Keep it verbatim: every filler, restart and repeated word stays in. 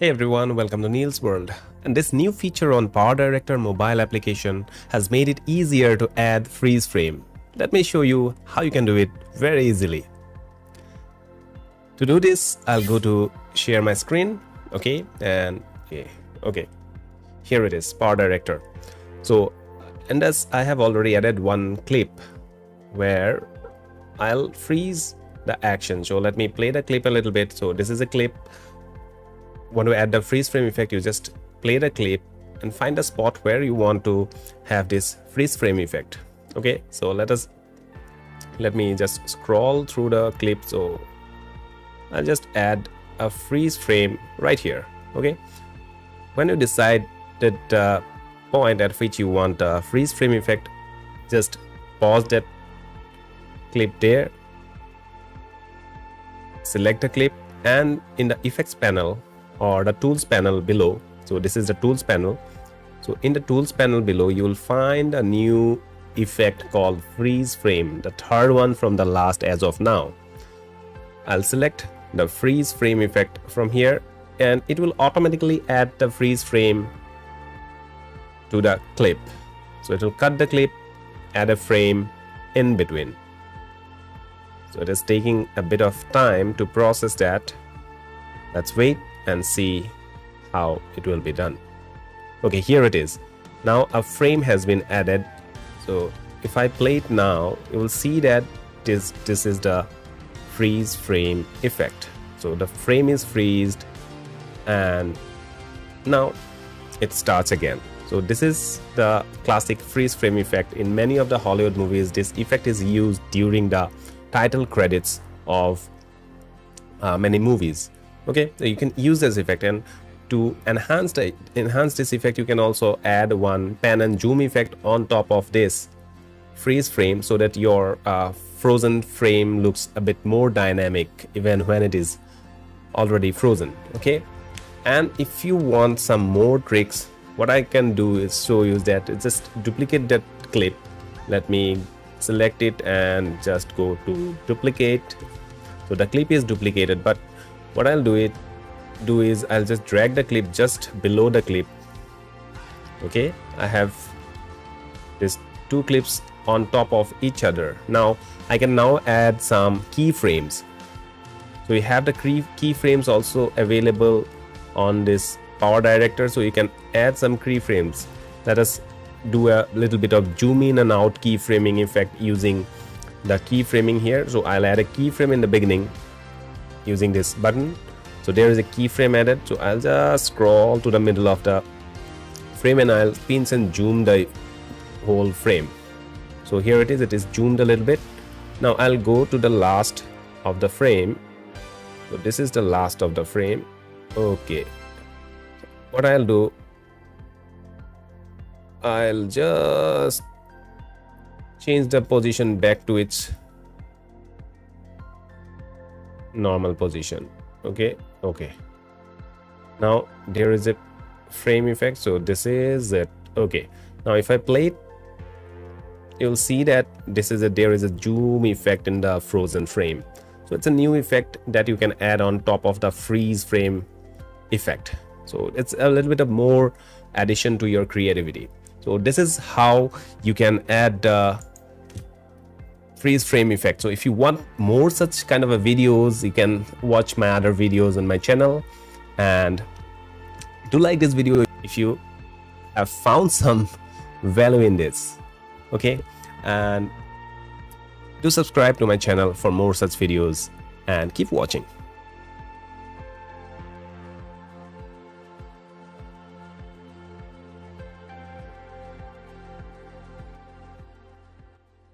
Hey everyone, welcome to Neel's World. And this new feature on PowerDirector mobile application has made it easier to add freeze frame. Let me show you how you can do it very easily. To do this, I'll go to share my screen, okay, and okay, okay. Here it is, PowerDirector. So, and as I have already added one clip where I'll freeze the action. So let me play the clip a little bit. So this is a clip. Want to add the freeze frame effect, you just play the clip and find a spot where you want to have this freeze frame effect. Okay, so let us let me just scroll through the clip. So I'll just add a freeze frame right here. Okay, when you decide that uh, point at which you want a freeze frame effect, just pause that clip there, select the clip, and in the effects panel or the tools panel below, so this is the tools panel, so in the tools panel below you will find a new effect called freeze frame, the third one from the last as of now. I'll select the freeze frame effect from here and it will automatically add the freeze frame to the clip. So it will cut the clip, add a frame in between. So it is taking a bit of time to process that. Let's wait and see how it will be done. Okay, here it is. Now a frame has been added. So if I play it now, you will see that this this is the freeze frame effect. So the frame is freezed and now it starts again. So this is the classic freeze frame effect. In many of the Hollywood movies, this effect is used during the title credits of uh, many movies. Okay, so you can use this effect, and to enhance the enhance this effect, you can also add one pan and zoom effect on top of this freeze frame so that your uh, frozen frame looks a bit more dynamic even when it is already frozen. Okay, and if you want some more tricks, what I can do is show you that just duplicate that clip. Let me select it and just go to duplicate. So the clip is duplicated, but what I'll do it do is I'll just drag the clip just below the clip. Okay, I have these two clips on top of each other. Now I can now add some keyframes. So you have the keyframes also available on this PowerDirector, so you can add some keyframes. Let us do a little bit of zoom in and out keyframing effect using the keyframing here. So I'll add a keyframe in the beginning using this button. So there is a keyframe added. So I'll just scroll to the middle of the frame and I'll pinch and zoom the whole frame. So here it is, it is zoomed a little bit. Now I'll go to the last of the frame. So this is the last of the frame. Okay, what I'll do, I'll just change the position back to its normal position. Okay, okay, now there is a frame effect. So this is it. Okay, now if I play it, you'll see that this is a there is a zoom effect in the frozen frame. So it's a new effect that you can add on top of the freeze frame effect. So it's a little bit of more addition to your creativity. So this is how you can add uh, freeze frame effect. So if you want more such kind of a videos, you can watch my other videos on my channel, and do like this video if you have found some value in this. Okay, and do subscribe to my channel for more such videos and keep watching.